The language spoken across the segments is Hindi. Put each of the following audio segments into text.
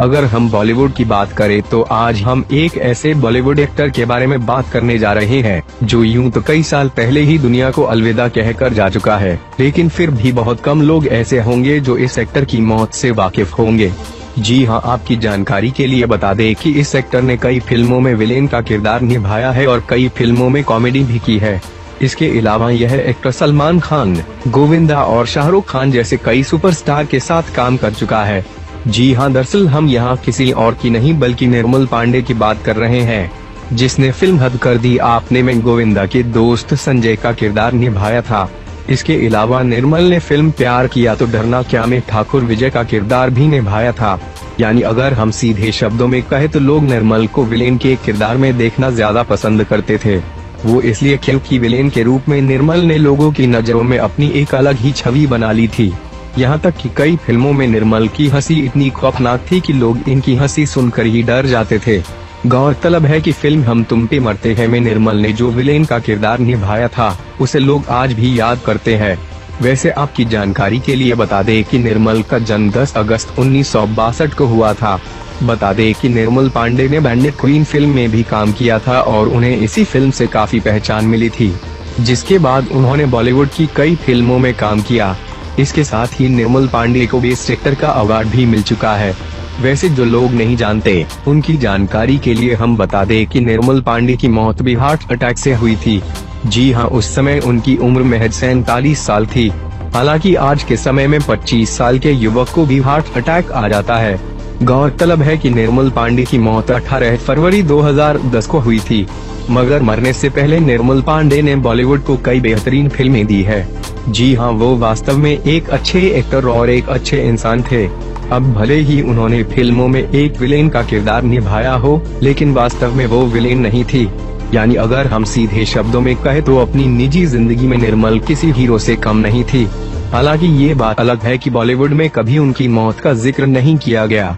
अगर हम बॉलीवुड की बात करें तो आज हम एक ऐसे बॉलीवुड एक्टर के बारे में बात करने जा रहे हैं जो यूं तो कई साल पहले ही दुनिया को अलविदा कहकर जा चुका है, लेकिन फिर भी बहुत कम लोग ऐसे होंगे जो इस एक्टर की मौत से वाकिफ होंगे। जी हां, आपकी जानकारी के लिए बता दें कि इस एक्टर ने कई फिल्मों में विलेन का किरदार निभाया है और कई फिल्मों में कॉमेडी भी की है। इसके अलावा यह एक्टर सलमान खान, गोविंदा और शाहरुख खान जैसे कई सुपरस्टार के साथ काम कर चुका है। जी हां, दरअसल हम यहां किसी और की नहीं बल्कि निर्मल पांडे की बात कर रहे हैं, जिसने फिल्म हद कर दी आपने में गोविंदा के दोस्त संजय का किरदार निभाया था। इसके अलावा निर्मल ने फिल्म प्यार किया तो डरना क्या में ठाकुर विजय का किरदार भी निभाया था। यानी अगर हम सीधे शब्दों में कहें तो लोग निर्मल को विलेन के किरदार में देखना ज्यादा पसंद करते थे, वो इसलिए क्योंकि विलेन के रूप में निर्मल ने लोगों की नजरों में अपनी एक अलग ही छवि बना ली थी। यहाँ तक कि कई फिल्मों में निर्मल की हंसी इतनी खौफनाक थी कि लोग इनकी हंसी सुनकर ही डर जाते थे। गौरतलब है कि फिल्म हम तुम पे मरते हैं में निर्मल ने जो विलेन का किरदार निभाया था उसे लोग आज भी याद करते हैं। वैसे आपकी जानकारी के लिए बता दें कि निर्मल का जन्म 10 अगस्त 1962 को हुआ था। बता दें कि निर्मल पांडे ने बैंडेड क्वीन फिल्म में भी काम किया था और उन्हें इसी फिल्म से काफी पहचान मिली थी, जिसके बाद उन्होंने बॉलीवुड की कई फिल्मों में काम किया। इसके साथ ही निर्मल पांडे को बेस्ट एक्टर का अवार्ड भी मिल चुका है। वैसे जो लोग नहीं जानते उनकी जानकारी के लिए हम बता दें कि निर्मल पांडे की मौत भी हार्ट अटैक से हुई थी। जी हां, उस समय उनकी उम्र महज 47 साल थी। हालांकि आज के समय में 25 साल के युवक को भी हार्ट अटैक आ जाता है। गौरतलब है कि निर्मल पांडे की मौत 18 फरवरी 2010 को हुई थी, मगर मरने से पहले निर्मल पांडे ने बॉलीवुड को कई बेहतरीन फिल्में दी है। जी हां, वो वास्तव में एक अच्छे एक्टर और एक अच्छे इंसान थे। अब भले ही उन्होंने फिल्मों में एक विलेन का किरदार निभाया हो, लेकिन वास्तव में वो विलेन नहीं थी। यानी अगर हम सीधे शब्दों में कहें तो अपनी निजी जिंदगी में निर्मल किसी हीरो से कम नहीं थी। हालांकि ये बात अलग है कि बॉलीवुड में कभी उनकी मौत का जिक्र नहीं किया गया।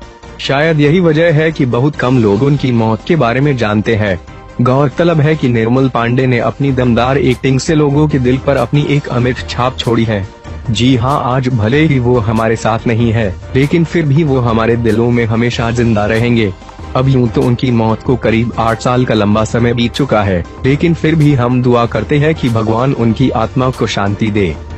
शायद यही वजह है कि बहुत कम लोग उनकी मौत के बारे में जानते हैं। गौरतलब है कि निर्मल पांडे ने अपनी दमदार एक्टिंग से लोगों के दिल पर अपनी एक अमिट छाप छोड़ी है। जी हां, आज भले ही वो हमारे साथ नहीं है, लेकिन फिर भी वो हमारे दिलों में हमेशा जिंदा रहेंगे। अब यूं तो उनकी मौत को करीब 8 साल का लंबा समय बीत चुका है, लेकिन फिर भी हम दुआ करते हैं कि भगवान उनकी आत्मा को शांति दे।